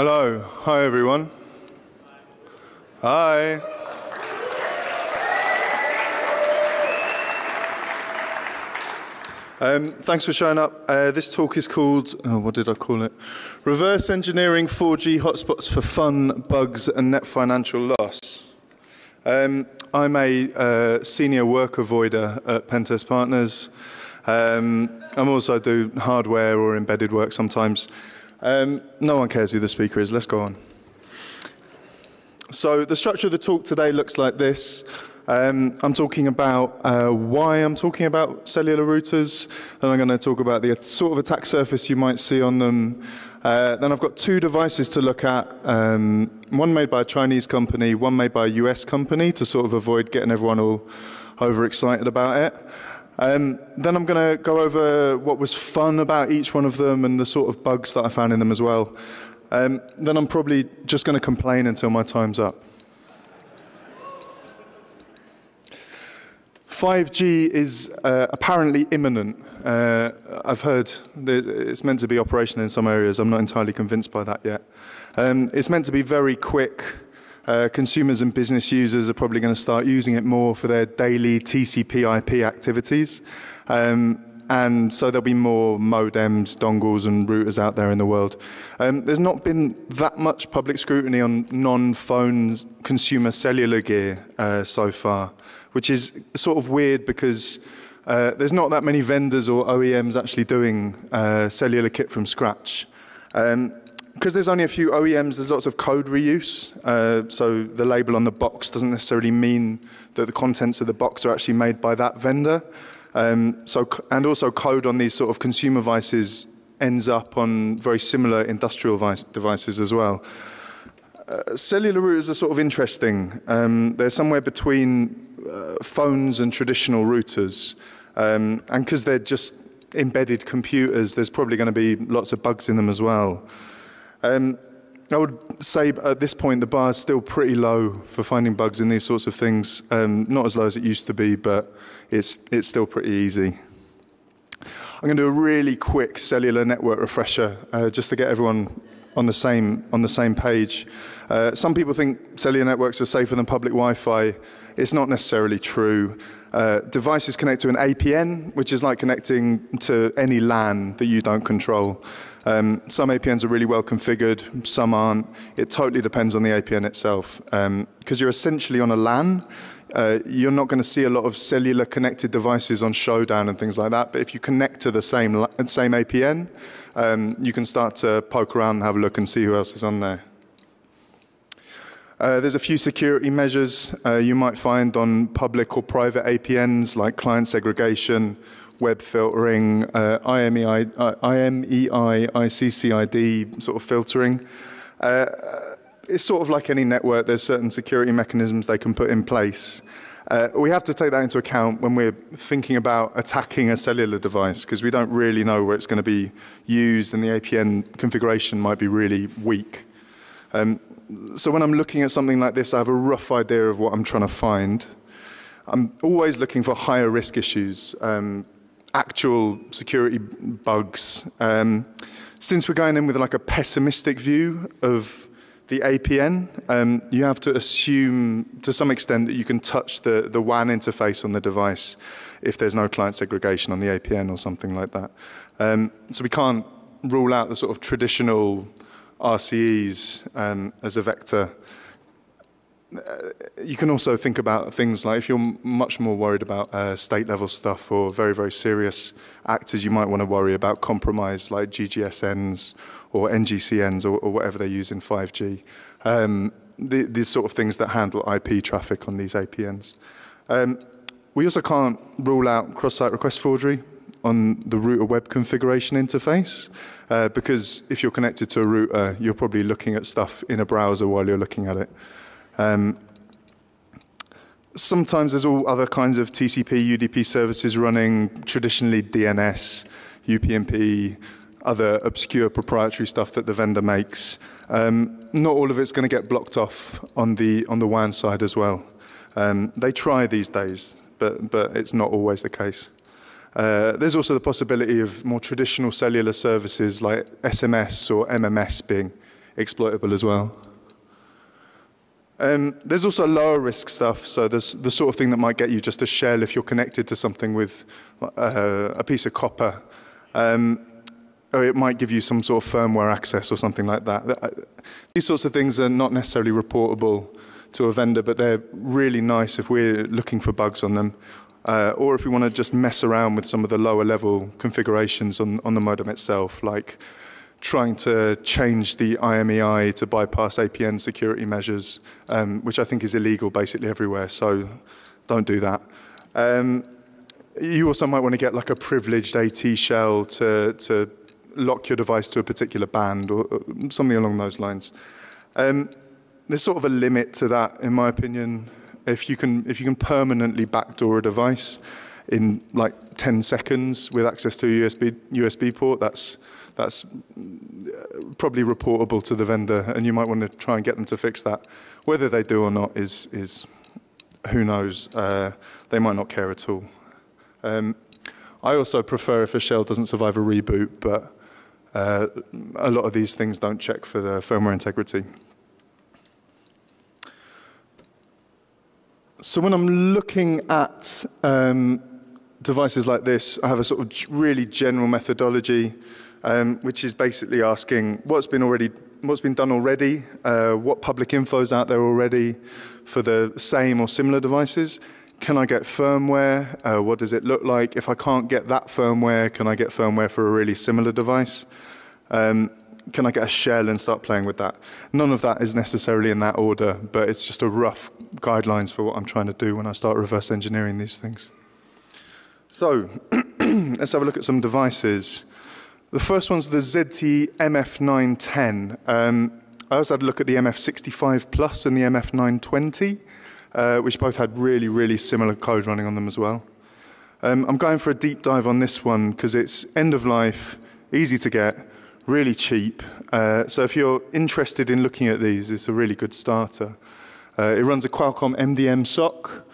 Hello. Hi, everyone. Hi. Thanks for showing up. This talk is called, what did I call it? Reverse Engineering 4G Hotspots for Fun, Bugs and Net Financial Loss. I'm a senior work avoider at Pentest Partners. I also do hardware or embedded work sometimes. No one cares who the speaker is. Let's go on. So the structure of the talk today looks like this. I'm talking about why I'm talking about cellular routers. Then I'm going to talk about the sort of attack surface you might see on them. Then I've got two devices to look at, one made by a Chinese company, one made by a US company, to sort of avoid getting everyone all overexcited about it. Then I'm going to go over what was fun about each one of them and the sort of bugs that I found in them as well. Then I'm probably just going to complain until my time's up. 5G is apparently imminent. I've heard it's meant to be operational in some areas. I'm not entirely convinced by that yet. It's meant to be very quick. Consumers and business users are probably going to start using it more for their daily TCP/IP activities. And so there'll be more modems, dongles, and routers out there in the world. There's not been that much public scrutiny on non-phone consumer cellular gear so far, which is sort of weird because there's not that many vendors or OEMs actually doing cellular kit from scratch. Because there's only a few OEMs, there's lots of code reuse. So the label on the box doesn't necessarily mean that the contents of the box are actually made by that vendor. And also code on these sort of consumer devices ends up on very similar industrial devices as well. Cellular routers are sort of interesting. They're somewhere between phones and traditional routers. And because they're just embedded computers, there's probably going to be lots of bugs in them as well. I would say at this point the bar is still pretty low for finding bugs in these sorts of things. Not as low as it used to be, but it's still pretty easy. I'm going to do a really quick cellular network refresher just to get everyone on the same page. Some people think cellular networks are safer than public Wi-Fi. It's not necessarily true. Devices connect to an APN, which is like connecting to any LAN that you don't control. Some APNs are really well configured, some aren't. It totally depends on the APN itself. Because you're essentially on a LAN, you're not going to see a lot of cellular connected devices on Showdown and things like that. But if you connect to the same APN, you can start to poke around and have a look and see who else is on there. There's a few security measures you might find on public or private APNs, like client segregation, web filtering, IMEI, ICCID sort of filtering. It's sort of like any network. There's certain security mechanisms they can put in place. We have to take that into account when we're thinking about attacking a cellular device, because we don't really know where it's going to be used, and the APN configuration might be really weak. So when I'm looking at something like this, I have a rough idea of what I'm trying to find. I'm always looking for higher risk issues, actual security bugs. Since we're going in with like a pessimistic view of the APN, you have to assume to some extent that you can touch the WAN interface on the device if there's no client segregation on the APN or something like that. So we can't rule out the sort of traditional RCEs as a vector. You can also think about things like if you're much more worried about state-level stuff or very, very serious actors, you might want to worry about compromise like GGSNs or NGCNs or whatever they use in 5G. These sort of things that handle IP traffic on these APNs. We also can't rule out cross-site request forgery on the router web configuration interface, because if you're connected to a router, you're probably looking at stuff in a browser while you're looking at it. Sometimes there's all other kinds of TCP, UDP services running, traditionally DNS, UPnP, other obscure proprietary stuff that the vendor makes. Not all of it's going to get blocked off on the WAN side as well. They try these days, but it's not always the case. There's also the possibility of more traditional cellular services like SMS or MMS being exploitable as well. There's also lower risk stuff, so there's the sort of thing that might get you just a shell if you're connected to something with a piece of copper. Or it might give you some sort of firmware access or something like that. These sorts of things are not necessarily reportable to a vendor, but they're really nice if we're looking for bugs on them, or if we want to just mess around with some of the lower level configurations on the modem itself, like trying to change the IMEI to bypass APN security measures, which I think is illegal basically everywhere, so don't do that. You also might want to get like a privileged AT shell to lock your device to a particular band or something along those lines. There's sort of a limit to that, in my opinion. If you can permanently backdoor a device in like 10 seconds with access to a USB port, that's probably reportable to the vendor, and you might want to try and get them to fix that. Whether they do or not is who knows. They might not care at all. I also prefer if a shell doesn't survive a reboot, but a lot of these things don't check for the firmware integrity. So when I'm looking at devices like this, I have a sort of really general methodology, which is basically asking what's been done already, what public info's out there already for the same or similar devices. Can I get firmware? What does it look like? If I can't get that firmware, can I get firmware for a really similar device? Can I get a shell and start playing with that? None of that is necessarily in that order, but it's just a rough guidelines for what I'm trying to do when I start reverse engineering these things. So let's have a look at some devices. The first one's the ZTE MF910. I also had a look at the MF65 Plus and the MF920. Which both had really, really similar code running on them as well. I'm going for a deep dive on this one because it's end of life, easy to get, really cheap. So if you're interested in looking at these, it's a really good starter. It runs a Qualcomm MDM SoC,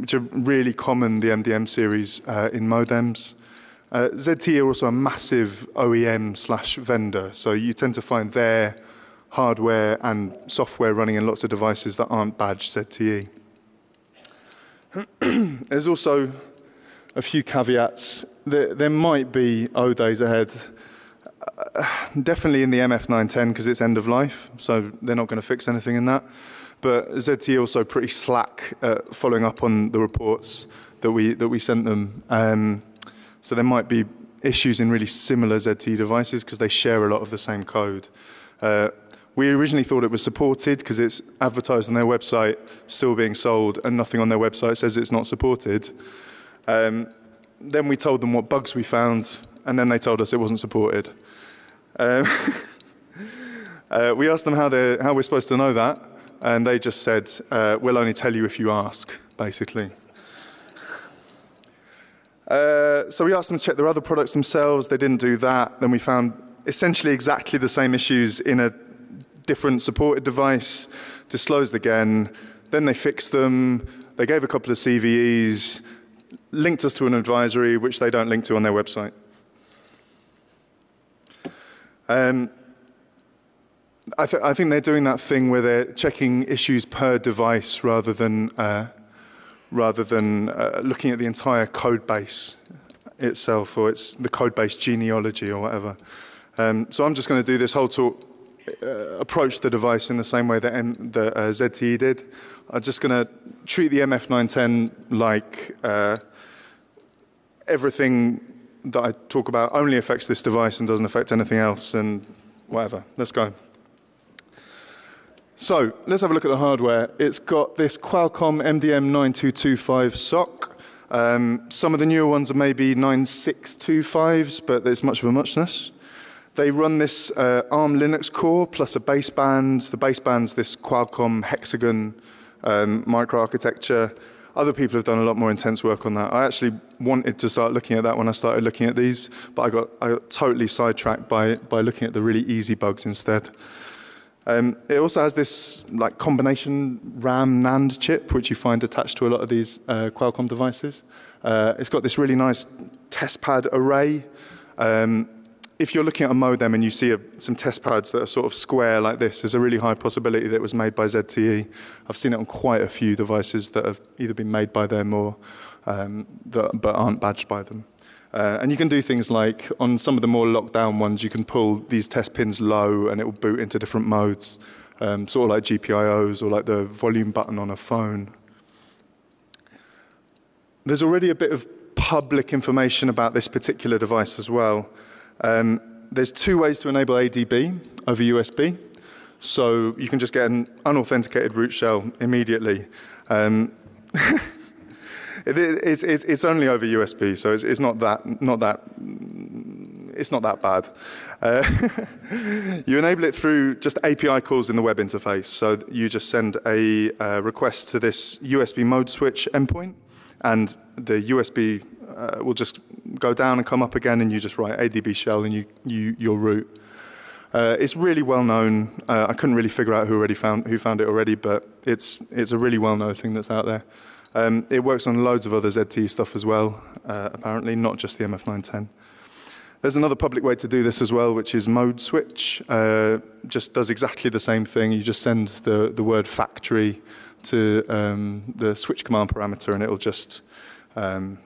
which are really common, the MDM series in modems. ZTE are also a massive OEM/vendor, so you tend to find their hardware and software running in lots of devices that aren't badged ZTE. There's also a few caveats. There might be days ahead, definitely in the MF910 because it's end of life, so they're not going to fix anything in that. But ZTE also pretty slack following up on the reports that we sent them. So there might be issues in really similar ZTE devices because they share a lot of the same code. We originally thought it was supported because it's advertised on their website, still being sold, and nothing on their website says it's not supported. Then we told them what bugs we found, and then they told us it wasn't supported. We asked them how we're supposed to know that, and they just said, we'll only tell you if you ask, basically. So we asked them to check their other products themselves. They didn't do that. Then we found essentially exactly the same issues in a different supported device, disclosed again, then they fixed them, they gave a couple of CVEs, linked us to an advisory, which they don't link to on their website. I think they're doing that thing where they're checking issues per device rather than looking at the entire code base itself, or it's the code base genealogy or whatever. So I'm just going to do this whole talk approach the device in the same way that ZTE did. I'm just going to treat the MF910 like everything that I talk about only affects this device and doesn't affect anything else and whatever. Let's go. So let's have a look at the hardware. It's got this Qualcomm MDM9225 SoC. Some of the newer ones are maybe 9625s, but there's much of a muchness. They run this ARM Linux core plus a baseband. The baseband's this Qualcomm Hexagon microarchitecture. Other people have done a lot more intense work on that. I actually wanted to start looking at that when I started looking at these, but I got totally sidetracked by looking at the really easy bugs instead. It also has this like combination RAM NAND chip, which you find attached to a lot of these Qualcomm devices. It's got this really nice testpad array. if you're looking at a modem and you see some test pads that are sort of square like this, there's a really high possibility that it was made by ZTE. I've seen it on quite a few devices that have either been made by them or but aren't badged by them. And you can do things like, on some of the more locked down ones, you can pull these test pins low and it will boot into different modes, sort of like GPIOs or like the volume button on a phone. There's already a bit of public information about this particular device as well. There's two ways to enable ADB over USB. So you can just get an unauthenticated root shell immediately. It's only over USB, so it's not that bad. You enable it through just API calls in the web interface. So you just send a request to this USB mode switch endpoint, and the USB will just go down and come up again, and you just write ADB shell and your root. It's really well known. I couldn't really figure out who found it already, but it's a really well known thing that's out there. It works on loads of other ZTE stuff as well, apparently, not just the MF910. There's another public way to do this as well, which is mode switch. Just does exactly the same thing. You just send the word factory to the switch command parameter, and it'll just start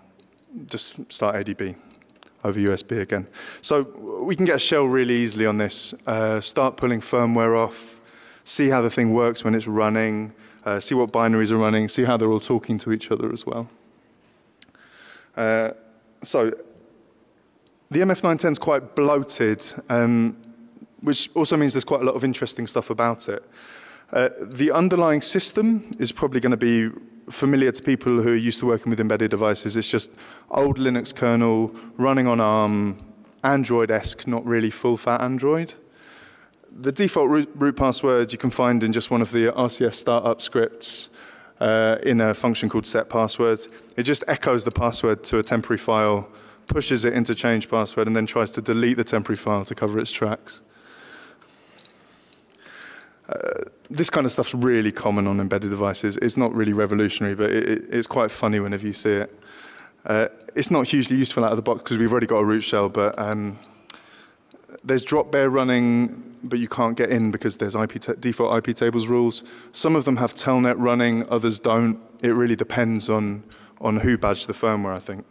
ADB over USB again. So we can get a shell really easily on this. Start pulling firmware off, see how the thing works when it's running, see what binaries are running, see how they're all talking to each other as well. So the MF910 is quite bloated, which also means there's quite a lot of interesting stuff about it. The underlying system is probably going to be familiar to people who are used to working with embedded devices. It's just old Linux kernel running on ARM, Android-esque, not really full-fat Android. The default root password you can find in just one of the RCS startup scripts in a function called set passwords. It just echoes the password to a temporary file, pushes it into change password, and then tries to delete the temporary file to cover its tracks. This kind of stuff's really common on embedded devices. It's not really revolutionary, but it's quite funny whenever you see it. It's not hugely useful out of the box because we've already got a root shell, but there's drop bear running, but you can't get in because there's default IP tables rules. Some of them have telnet running, others don't. It really depends on who badged the firmware, I think.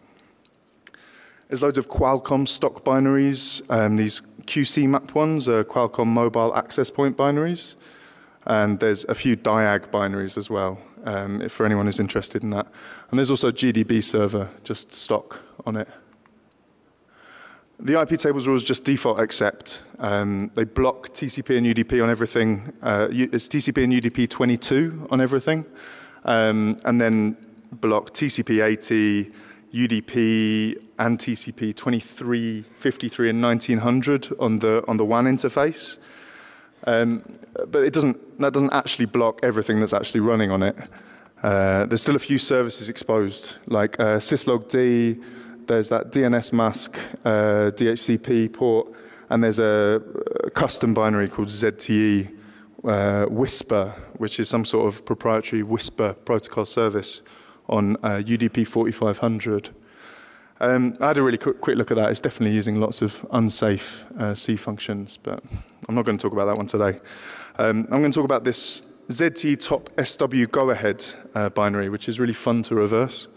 There's loads of Qualcomm stock binaries. These QC map ones are Qualcomm mobile access point binaries. And there's a few DIAG binaries as well, for anyone who's interested in that. And there's also GDB server, just stock on it. The IP tables rules just default accept. They block TCP and UDP on everything. It's TCP and UDP 22 on everything. And then block TCP 80, UDP and TCP 23, 53, and 1900 on the WAN interface. But that doesn't actually block everything that's actually running on it. There's still a few services exposed, like syslogd, there's that DNS mask, DHCP port, and there's a custom binary called ZTE Whisper, which is some sort of proprietary Whisper protocol service on UDP 4500. I had a really quick look at that. It's definitely using lots of unsafe C functions, but I'm not going to talk about that one today. I'm going to talk about this ZTE top SW go-ahead binary, which is really fun to reverse.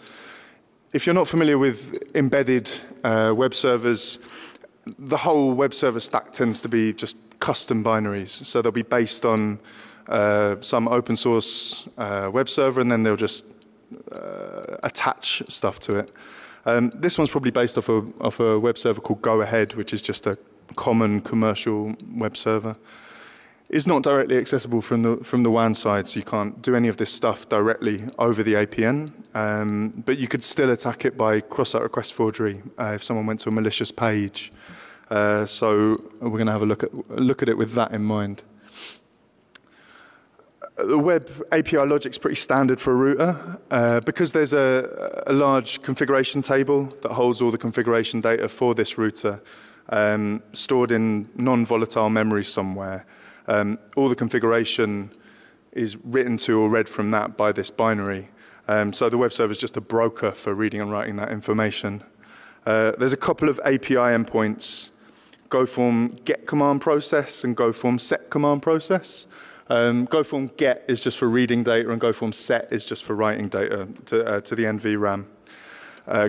If you're not familiar with embedded web servers, the whole web server stack tends to be just custom binaries. So they'll be based on some open source web server, and then they'll just attach stuff to it. This one's probably based off a web server called Go-Ahead, which is just a common commercial web server. It's not directly accessible from the WAN side, so you can't do any of this stuff directly over the APN. But you could still attack it by cross-site request forgery if someone went to a malicious page. So we're going to have a look at it with that in mind. The web API logic's pretty standard for a router. Because there's a large configuration table that holds all the configuration data for this router stored in non-volatile memory somewhere, all the configuration is written to or read from that by this binary. So the web server is just a broker for reading and writing that information. There's a couple of API endpoints go from get command process and go from set command process. Go from get is just for reading data and go from set is just for writing data to the NVRAM.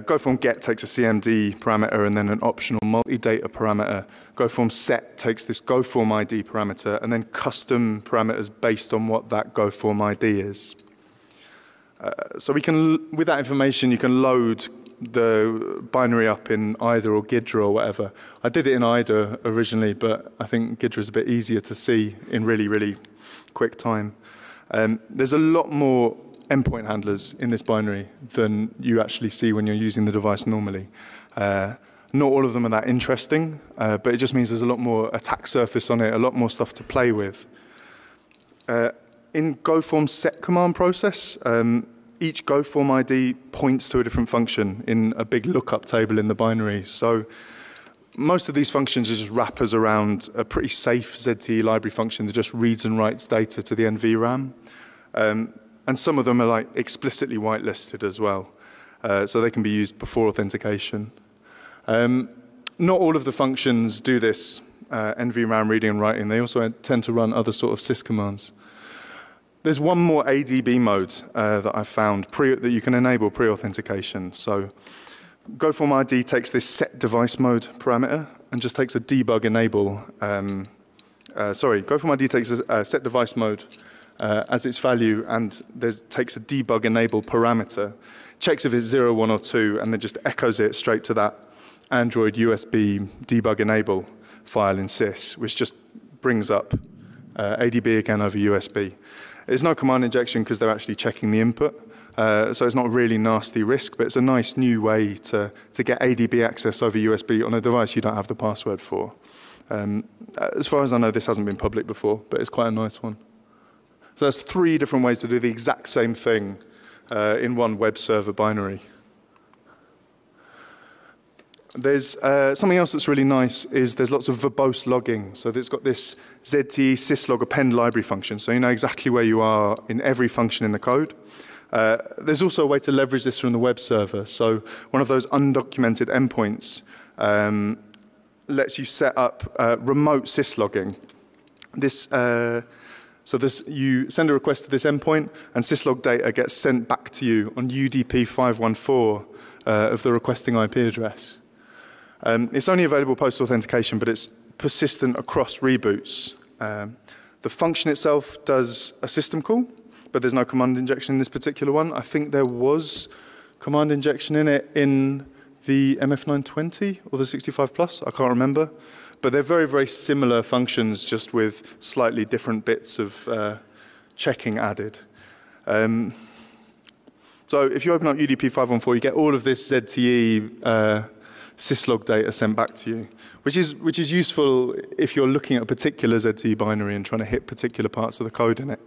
Go from get takes a CMD parameter and then an optional multi-data parameter. Go from set takes this go form ID parameter and then custom parameters based on what that go form ID is. So we can, with that information, you can load the binary up in IDA or Ghidra or whatever. I did it in IDA originally, but I think Ghidra is a bit easier to see in really, really quick time. There's a lot more endpoint handlers in this binary than you actually see when you're using the device normally. Not all of them are that interesting, but it just means there's a lot more attack surface on it, a lot more stuff to play with. In GoForm set command process, each GoForm ID points to a different function in a big lookup table in the binary. So most of these functions are just wrappers around a pretty safe ZTE library function that just reads and writes data to the NVRAM. And some of them are like explicitly whitelisted as well. So they can be used before authentication. Not all of the functions do this NVRAM reading and writing. They also tend to run other sort of sys commands. There's one more ADB mode that I found that you can enable pre-authentication. So GoForm ID takes this set device mode parameter and just takes a debug enable. GoForm ID takes a set device mode as its value and takes a debug enable parameter, checks if it's 0, 1, or 2, and then just echoes it straight to that Android USB debug enable file in sys, which just brings up ADB again over USB. It's no command injection because they're actually checking the input. So it's not really nasty risk, but it's a nice new way to get ADB access over USB on a device you don't have the password for. As far as I know, this hasn't been public before, but it's quite a nice one. So there's 3 different ways to do the exact same thing in one web server binary. There's something else that's really nice is there's lots of verbose logging. So it's got this ZTE syslog append library function, so you know exactly where you are in every function in the code. There's also a way to leverage this from the web server. So one of those undocumented endpoints lets you set up remote syslogging. You send a request to this endpoint, and syslog data gets sent back to you on UDP 514 of the requesting IP address. It's only available post-authentication, but it's persistent across reboots. The function itself does a system call, but there's no command injection in this particular one. I think there was command injection in it in the MF920 or the 65 Plus, I can't remember. But they're very, very similar functions, just with slightly different bits of checking added. So if you open up UDP 514, you get all of this ZTE syslog data sent back to you, which is useful if you're looking at a particular ZTE binary and trying to hit particular parts of the code in it.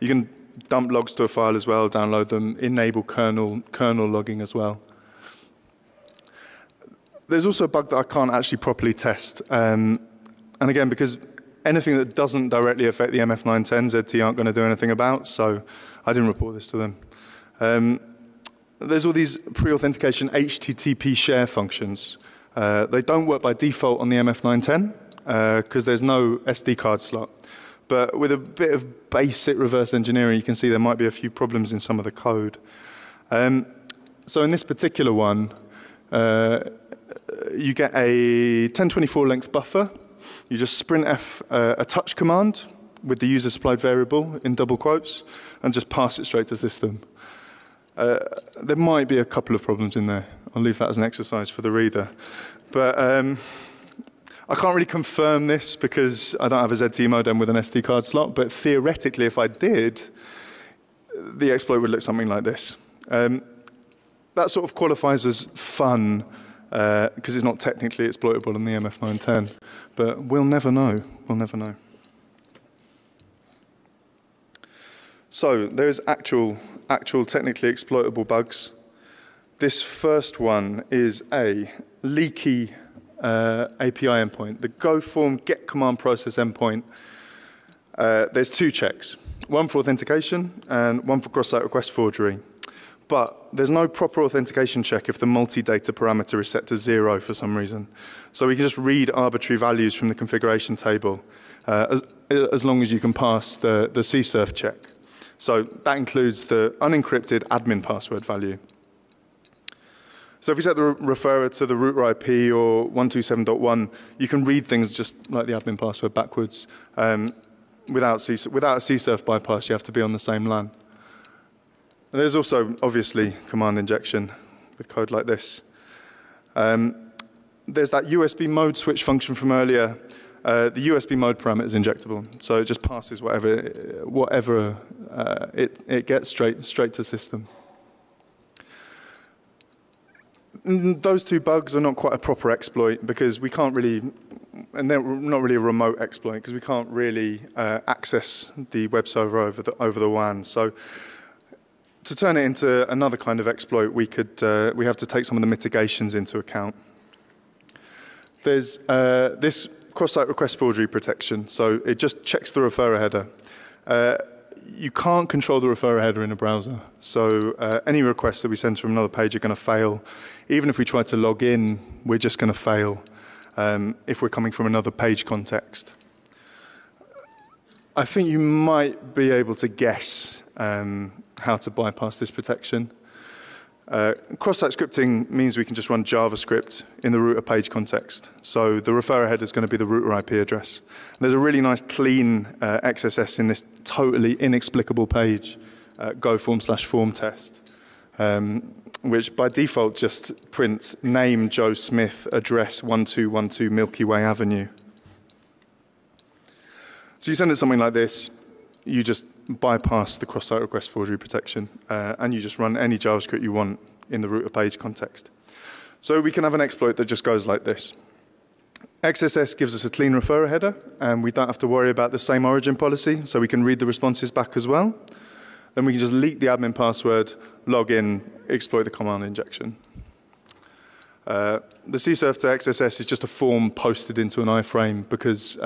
You can dump logs to a file as well, download them, enable kernel logging as well. There's also a bug that I can't actually properly test. And again, because anything that doesn't directly affect the MF910, ZTE aren't going to do anything about, so I didn't report this to them. There's all these pre-authentication HTTP share functions. They don't work by default on the MF910 because there's no SD card slot. But with a bit of basic reverse engineering, you can see there might be a few problems in some of the code. So in this particular one, you get a 1024 length buffer. You just printf a touch command with the user supplied variable in double quotes and just pass it straight to system. There might be a couple of problems in there. I'll leave that as an exercise for the reader. But I can't really confirm this because I don't have a ZTE modem with an SD card slot, but theoretically if I did, the exploit would look something like this. That sort of qualifies as fun because it's not technically exploitable in the MF910, but we'll never know, we'll never know. So there's actual technically exploitable bugs. This first one is a leaky API endpoint, the GoForm get command process endpoint. There's 2 checks, one for authentication and one for cross-site request forgery. But there's no proper authentication check if the multi-data parameter is set to 0 for some reason. So we can just read arbitrary values from the configuration table as long as you can pass the CSERF check. So that includes the unencrypted admin password value. So if you set the referrer to the root or IP or 127.1, you can read things just like the admin password backwards. Without a CSERF bypass, you have to be on the same LAN. And there's also, obviously, command injection with code like this. There's that USB mode switch function from earlier. The USB mode parameter is injectable, so it just passes whatever it gets straight to system. Those two bugs are not quite a proper exploit because we can't really, and they're not really a remote exploit because we can't really access the web server over the WAN. So to turn it into another kind of exploit, we have to take some of the mitigations into account. There's this cross-site request forgery protection, so it just checks the referrer header. You can't control the referrer header in a browser, so any requests that we send from another page are going to fail. Even if we try to log in, we're just going to fail if we're coming from another page context. I think you might be able to guess how to bypass this protection. Cross-site scripting means we can just run JavaScript in the router page context. So the referrer header is going to be the router IP address. And there's a really nice clean XSS in this totally inexplicable page, go/form/form test, which by default just prints name Joe Smith, address 1212 Milky Way Avenue. So you send it something like this, you just bypass the cross-site request forgery protection, and you just run any JavaScript you want in the router page context. So we can have an exploit that just goes like this. XSS gives us a clean referrer header, and we don't have to worry about the same origin policy, so we can read the responses back as well. Then we can just leak the admin password, log in, exploit the command injection. The CSERF to XSS is just a form posted into an iframe because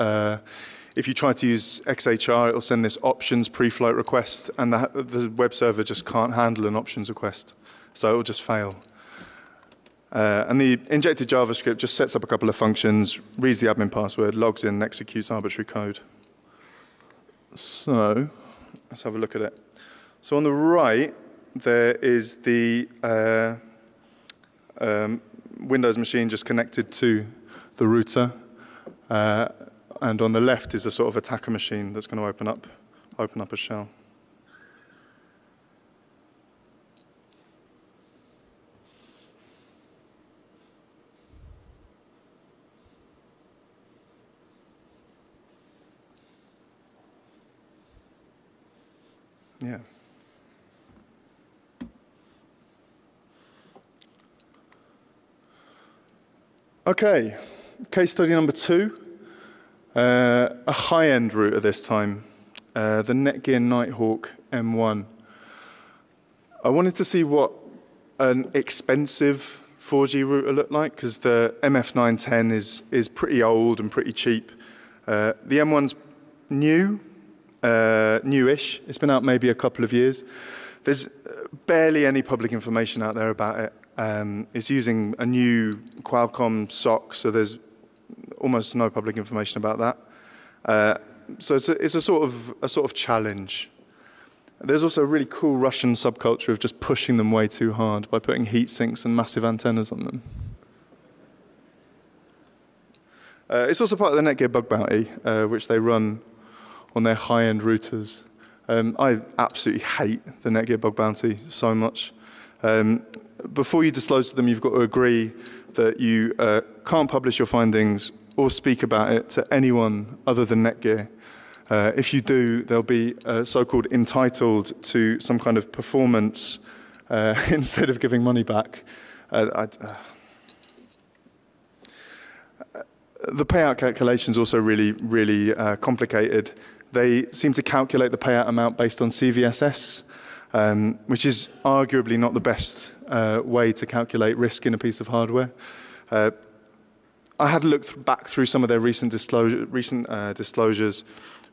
if you try to use XHR, it'll send this options pre-flight request, and the web server just can't handle an options request, so it'll just fail. And the injected JavaScript just sets up a couple of functions, reads the admin password, logs in, and executes arbitrary code. So let's have a look at it. So on the right, there is the Windows machine just connected to the router. And on the left is a sort of attacker machine that's going to open up a shell. Yeah. Okay, case study number 2. A high-end router this time, the Netgear Nighthawk M1. I wanted to see what an expensive 4G router looked like, because the MF910 is pretty old and pretty cheap. The M1's new, newish. It's been out maybe a couple of years. There's barely any public information out there about it. It's using a new Qualcomm SoC, so there's almost no public information about that. So it's a sort of challenge. There's also a really cool Russian subculture of just pushing them way too hard by putting heat sinks and massive antennas on them. It's also part of the Netgear bug bounty, which they run on their high-end routers. I absolutely hate the Netgear bug bounty so much. Before you disclose to them, you've got to agree that you can't publish your findings or speak about it to anyone other than Netgear. If you do, they'll be so-called entitled to some kind of performance instead of giving money back. The payout calculation is also really, really complicated. They seem to calculate the payout amount based on CVSS, which is arguably not the best way to calculate risk in a piece of hardware. I had looked back through some of their recent disclosures.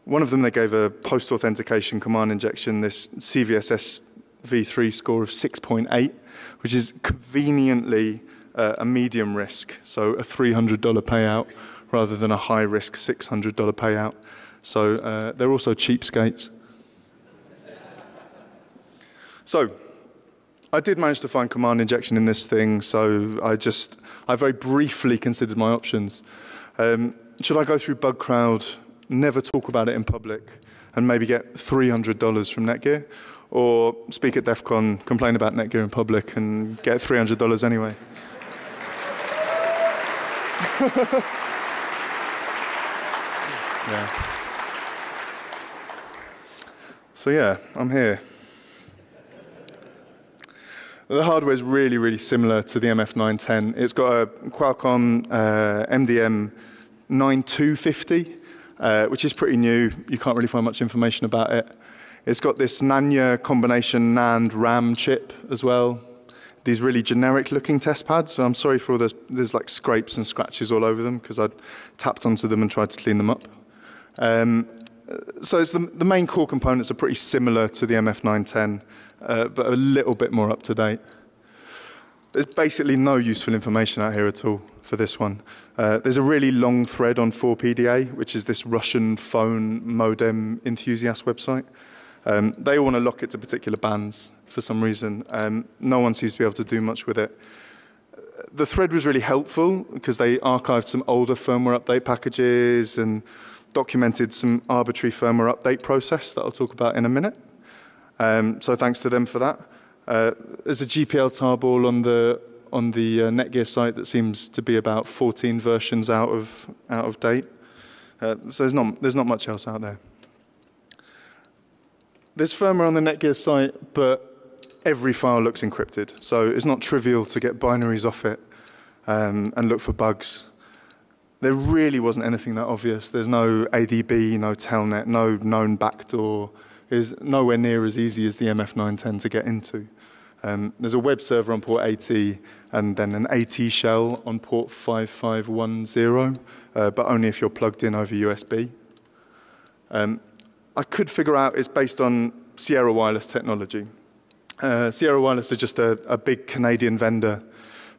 One of them, they gave a post-authentication command injection, this CVSS V3 score of 6.8, which is conveniently a medium risk, so a $300 payout rather than a high risk $600 payout. So they're also cheapskates. So I did manage to find command injection in this thing, so I very briefly considered my options. Should I go through Bugcrowd, never talk about it in public, and maybe get $300 from Netgear? Or speak at DEF CON, complain about Netgear in public, and get $300 anyway? Yeah. So yeah, I'm here. The hardware is really, really similar to the MF910. It's got a Qualcomm MDM9250, which is pretty new. You can't really find much information about it. It's got this Nanya combination NAND RAM chip as well. These really generic looking test pads. So I'm sorry for all those, there's like scrapes and scratches all over them because I tapped onto them and tried to clean them up. So it's the main core components are pretty similar to the MF910. But a little bit more up to date. There's basically no useful information out here at all for this one. There's a really long thread on 4PDA, which is this Russian phone modem enthusiast website. They all want to lock it to particular bands for some reason. No one seems to be able to do much with it. The thread was really helpful because they archived some older firmware update packages and documented some arbitrary firmware update process that I'll talk about in a minute. So thanks to them for that. There's a GPL tarball on the Netgear site that seems to be about 14 versions out of date. So there's not much else out there. There's firmware on the Netgear site, but every file looks encrypted, so it's not trivial to get binaries off it and look for bugs. There really wasn't anything that obvious. There's no ADB, no telnet, no known backdoor. Is nowhere near as easy as the MF910 to get into. There's a web server on port 80 and then an AT shell on port 5510, but only if you're plugged in over USB. I could figure out it's based on Sierra Wireless technology. Sierra Wireless is just a big Canadian vendor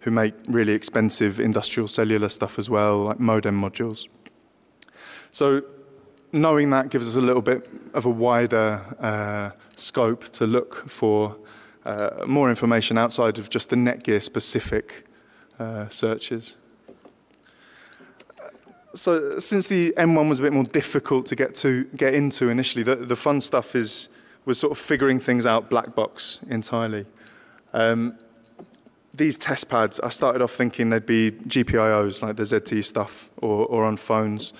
who make really expensive industrial cellular stuff as well, like modem modules. So knowing that gives us a little bit of a wider scope to look for more information outside of just the Netgear specific searches. So since the M1 was a bit more difficult to get into initially, the fun stuff was sort of figuring things out black box entirely. These test pads, I started off thinking they'd be GPIOs like the ZTE stuff or on phones.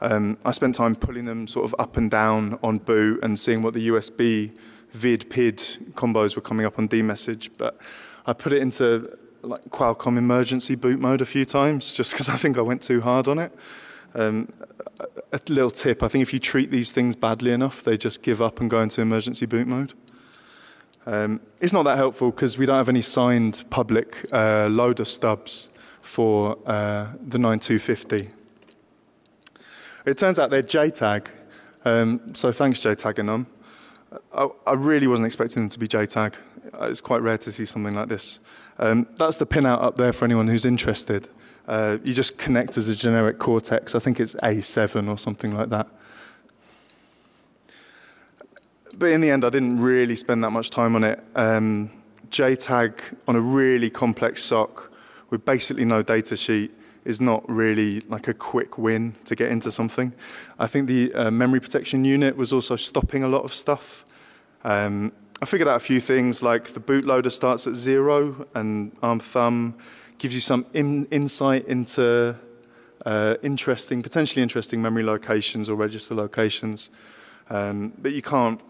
I spent time pulling them sort of up and down on boot and seeing what the USB vid PID combos were coming up on dMessage, but I put it into like Qualcomm emergency boot mode a few times just because I think I went too hard on it. A little tip, I think if you treat these things badly enough, they just give up and go into emergency boot mode. It's not that helpful because we don't have any signed public loader stubs for the 9250. It turns out they're JTAG, so thanks JTAG-enum. I really wasn't expecting them to be JTAG. It's quite rare to see something like this. That's the pinout up there for anyone who's interested. You just connect as a generic Cortex. I think it's A7 or something like that. But in the end, I didn't really spend that much time on it. JTAG on a really complex SOC with basically no data sheet is not really like a quick win to get into something. I think the memory protection unit was also stopping a lot of stuff. I figured out a few things like the bootloader starts at 0 and ARM Thumb gives you some insight into potentially interesting memory locations or register locations. But you can't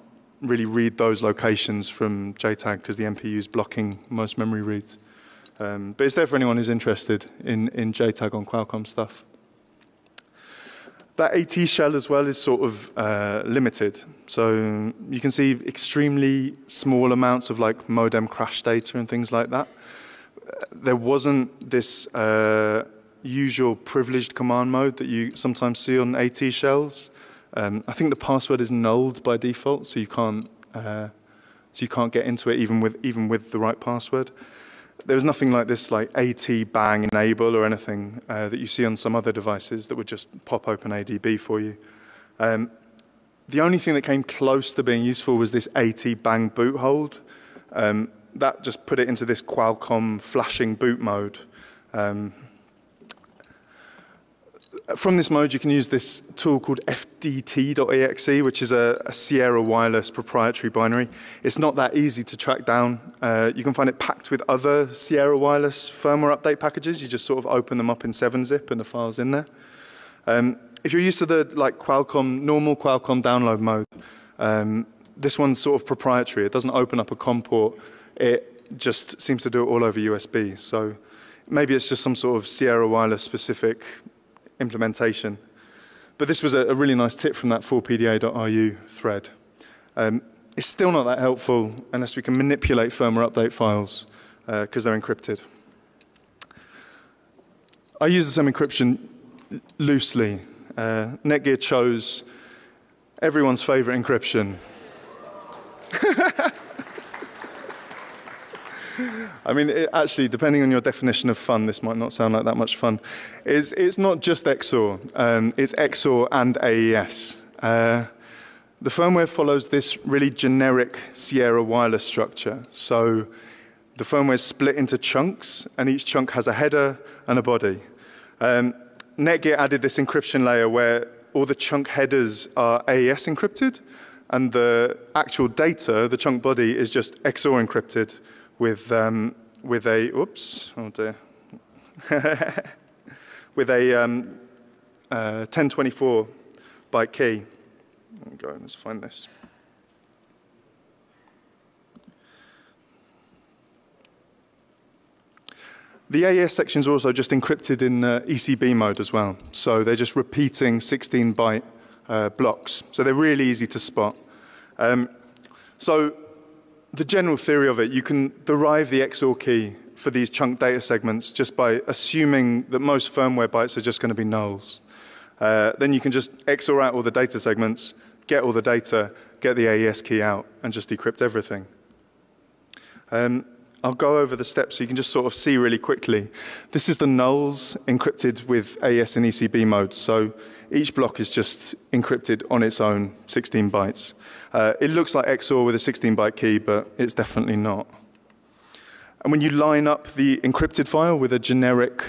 really read those locations from JTAG because the MPU is blocking most memory reads. But it's there for anyone who's interested in JTAG on Qualcomm stuff. That AT shell as well is sort of limited. So you can see extremely small amounts of like modem crash data and things like that. There wasn't this usual privileged command mode that you sometimes see on AT shells. I think the password is nulled by default, so you can't so you can't get into it even with the right password. There was nothing like this, like AT bang enable or anything that you see on some other devices that would just pop open ADB for you. The only thing that came close to being useful was this AT bang boot hold. That just put it into this Qualcomm flashing boot mode. From this mode, you can use this tool called fdt.exe, which is a Sierra Wireless proprietary binary. It's not that easy to track down. You can find it packed with other Sierra Wireless firmware update packages. You just sort of open them up in 7-zip and the file's in there. If you're used to the normal Qualcomm download mode, this one's sort of proprietary. It doesn't open up a COM port. It just seems to do it all over USB. So maybe it's just some sort of Sierra Wireless specific implementation. But this was a really nice tip from that 4PDA.ru thread. It's still not that helpful unless we can manipulate firmware update files because they're encrypted. I use the term encryption loosely. Netgear chose everyone's favorite encryption. I mean, it actually, depending on your definition of fun, this might not sound like that much fun. It's not just XOR. It's XOR and AES. The firmware follows this really generic Sierra Wireless structure. So the firmware is split into chunks, and each chunk has a header and a body. Netgear added this encryption layer where all the chunk headers are AES encrypted, and the actual data, the chunk body, is just XOR encrypted. With a, oops, oh dear, with a 1024 byte key. There we go, let's find this. The AES section is also just encrypted in ECB mode as well. So they're just repeating 16-byte blocks. So they're really easy to spot. So the general theory of it, you can derive the XOR key for these chunk data segments just by assuming that most firmware bytes are just going to be nulls. Then you can just XOR out all the data segments, get all the data, get the AES key out, and just decrypt everything. I'll go over the steps so you can just sort of see really quickly. This is the nulls encrypted with AES and ECB mode. So each block is just encrypted on its own, 16 bytes. It looks like XOR with a 16-byte key, but it's definitely not. And when you line up the encrypted file with a generic,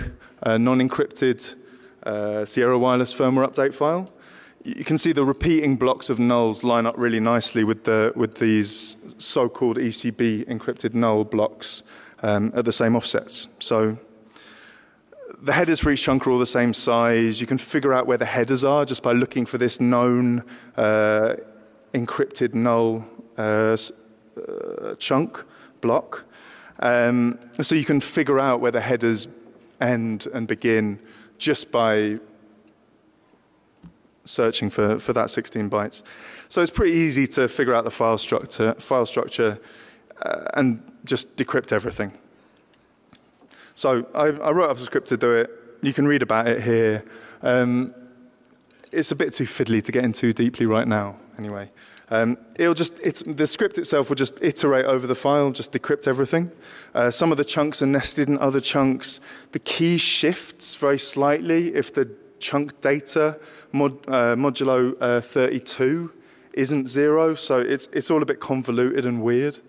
non-encrypted Sierra Wireless firmware update file, you can see the repeating blocks of nulls line up really nicely with these so-called ECB encrypted null blocks at the same offsets. So the headers for each chunk are all the same size. You can figure out where the headers are just by looking for this known encrypted null chunk block. So you can figure out where the headers end and begin just by searching for that 16 bytes. So it's pretty easy to figure out the file structure and just decrypt everything. So I wrote up a script to do it. You can read about it here. It's a bit too fiddly to get into deeply right now, anyway. The script itself will just iterate over the file, just decrypt everything. Some of the chunks are nested in other chunks. The key shifts very slightly if the chunk data modulo 32 isn't 0, so it's all a bit convoluted and weird.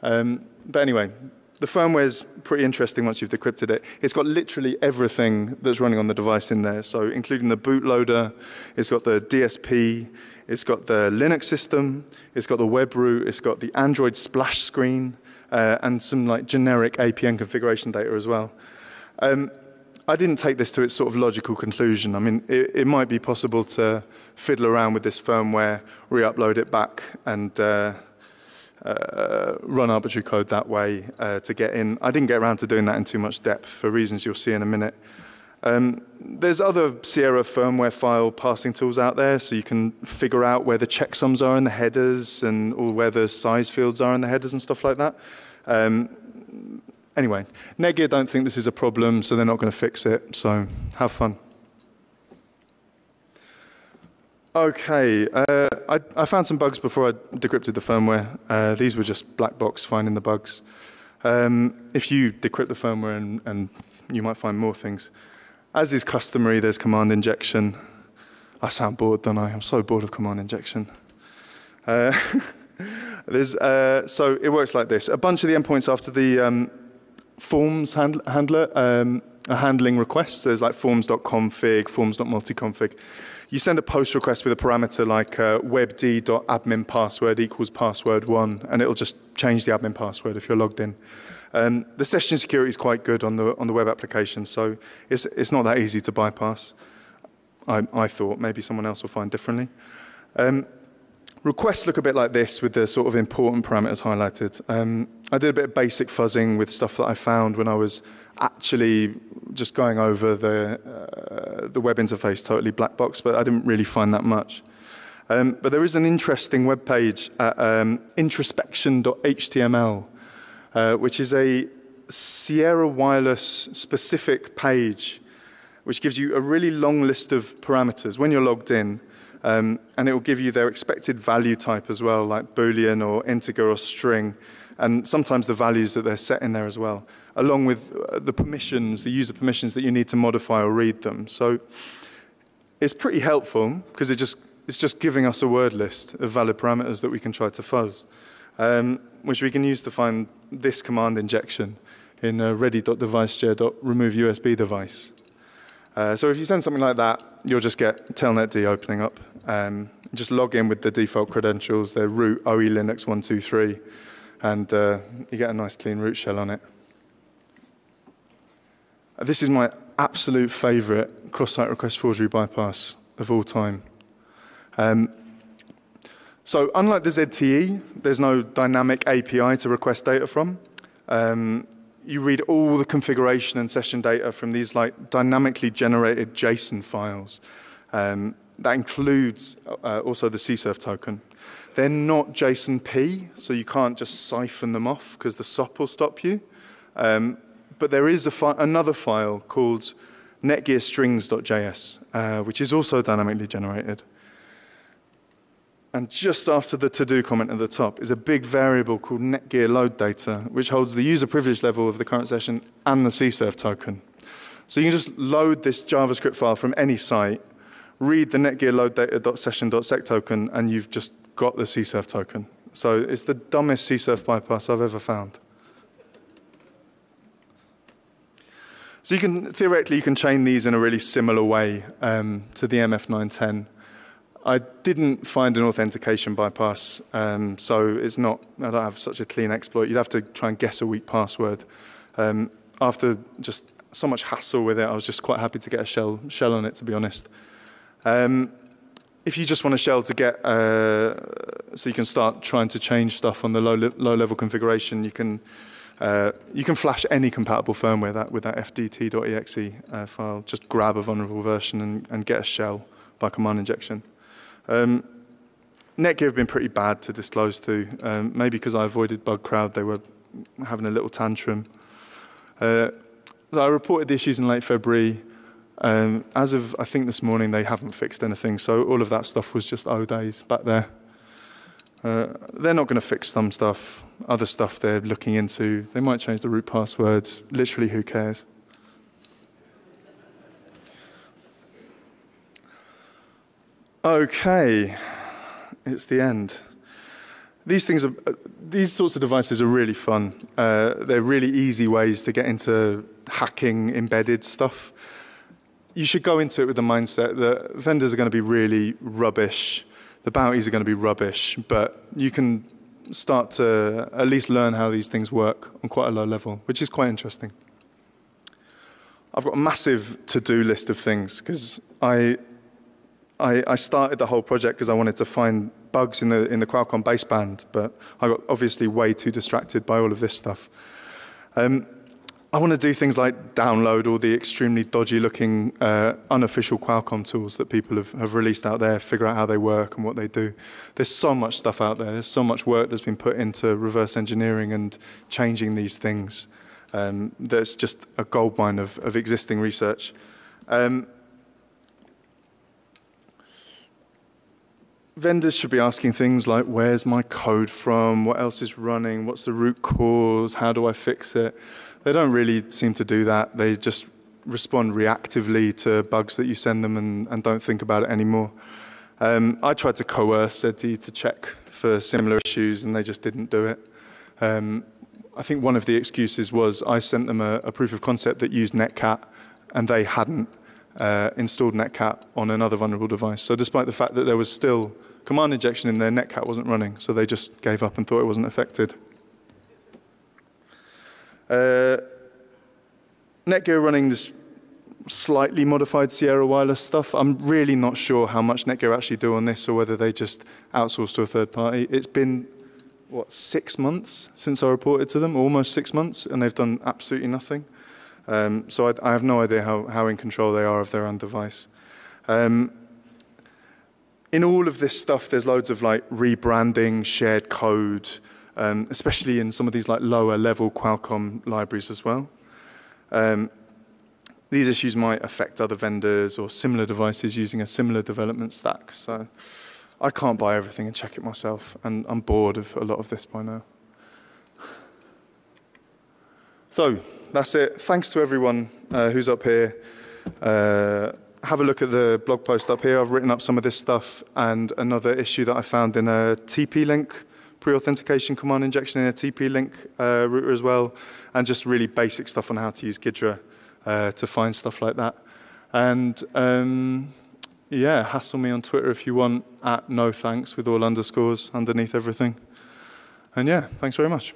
But anyway, the firmware's pretty interesting once you've decrypted it. It's got literally everything that's running on the device in there, so including the bootloader, it's got the DSP, it's got the Linux system, it's got the web root, it's got the Android splash screen, and some like generic APN configuration data as well. I didn't take this to its sort of logical conclusion. I mean, it might be possible to fiddle around with this firmware, re-upload it back, and run arbitrary code that way to get in. I didn't get around to doing that in too much depth for reasons you'll see in a minute. There's other Sierra firmware file parsing tools out there, so you can figure out where the checksums are in the headers and or where the size fields are in the headers and stuff like that. Anyway, Netgear don't think this is a problem, so they're not going to fix it, so have fun. Okay, I found some bugs before I decrypted the firmware. These were just black box finding the bugs. If you decrypt the firmware, and you might find more things. As is customary, there's command injection. I sound bored, don't I? I'm so bored of command injection. So it works like this. A bunch of the endpoints after the forms handler are handling requests. There's like forms.config, forms.multiconfig. You send a post request with a parameter like webd.adminpassword equals password1, and it'll just change the admin password if you're logged in. The session security is quite good on the web application, so it's not that easy to bypass. I thought maybe someone else will find differently. Requests look a bit like this with the sort of important parameters highlighted. I did a bit of basic fuzzing with stuff that I found when I was actually just going over the web interface, totally black box, but I didn't really find that much. But there is an interesting web page at introspection.html, which is a Sierra Wireless specific page, which gives you a really long list of parameters when you're logged in. And it will give you their expected value type as well, like Boolean or integer or string, and sometimes the values that they're set in there as well, along with the permissions, the user permissions that you need to modify or read them. So it's pretty helpful because it's just giving us a word list of valid parameters that we can try to fuzz, which we can use to find this command injection in ready.deviceshare.removeUSBDevice. So if you send something like that, you'll just get telnetd opening up. Just log in with the default credentials, their root OE Linux 123, and you get a nice clean root shell on it. This is my absolute favorite cross-site request forgery bypass of all time. So unlike the ZTE, there's no dynamic API to request data from. You read all the configuration and session data from these like dynamically generated JSON files. That includes also the CSERF token. They're not JSONP, so you can't just siphon them off because the SOP will stop you. But there is another file called netgearstrings.js, which is also dynamically generated. And just after the to-do comment at the top is a big variable called netgear load data, which holds the user privilege level of the current session and the CSERF token. So you can just load this JavaScript file from any site, read the netgear load data.session.sec token, and you've just got the CSERF token. So it's the dumbest CSERF bypass I've ever found. So you can, theoretically, you can chain these in a really similar way to the MF910. I didn't find an authentication bypass, so it's not, I don't have such a clean exploit. You'd have to try and guess a weak password. After just so much hassle with it, I was just quite happy to get a shell on it, to be honest. If you just want a shell to get, so you can start trying to change stuff on the low level configuration, you can flash any compatible firmware with that fdt.exe file. Just grab a vulnerable version and get a shell by command injection. Netgear have been pretty bad to disclose to, maybe because I avoided Bugcrowd, they were having a little tantrum. So I reported the issues in late February. As of, I think, this morning, they haven't fixed anything, so all of that stuff was just O days back there. They're not going to fix some stuff, other stuff they're looking into. They might change the root passwords, literally who cares. Okay, it's the end. These sorts of devices are really fun. They're really easy ways to get into hacking embedded stuff. You should go into it with the mindset that vendors are going to be really rubbish, the bounties are going to be rubbish, but you can start to at least learn how these things work on quite a low level, which is quite interesting. I've got a massive to-do list of things because I started the whole project because I wanted to find bugs in the Qualcomm baseband, but I got obviously way too distracted by all of this stuff. I want to do things like download all the extremely dodgy-looking unofficial Qualcomm tools that people have released out there, figure out how they work and what they do. There's so much stuff out there. There's so much work that's been put into reverse engineering and changing these things. There's just a goldmine of existing research. vendors should be asking things like, where's my code from? What else is running? What's the root cause? How do I fix it? They don't really seem to do that. They just respond reactively to bugs that you send them and don't think about it anymore. I tried to coerce ZTE to check for similar issues, and they just didn't do it. I think one of the excuses was I sent them a proof of concept that used Netcat, and they hadn't installed Netcat on another vulnerable device. So despite the fact that there was still command injection in there, Netcat wasn't running, so they just gave up and thought it wasn't affected. Netgear running this slightly modified Sierra Wireless stuff. I'm really not sure how much Netgear actually do on this or whether they just outsource to a third party. It's been, what, 6 months since I reported to them, almost 6 months, and they've done absolutely nothing. So I have no idea how in control they are of their own device. In all of this stuff, there's loads of like rebranding, shared code, especially in some of these like lower level Qualcomm libraries as well. These issues might affect other vendors or similar devices using a similar development stack. So I can't buy everything and check it myself, and I'm bored of a lot of this by now. So that's it. Thanks to everyone who's up here. Have a look at the blog post up here. I've written up some of this stuff and another issue that I found in a TP-Link, pre-authentication command injection in a TP-Link router as well, and just really basic stuff on how to use Ghidra. To find stuff like that. And yeah, hassle me on Twitter if you want, @nothanks with all underscores underneath everything. And yeah, thanks very much.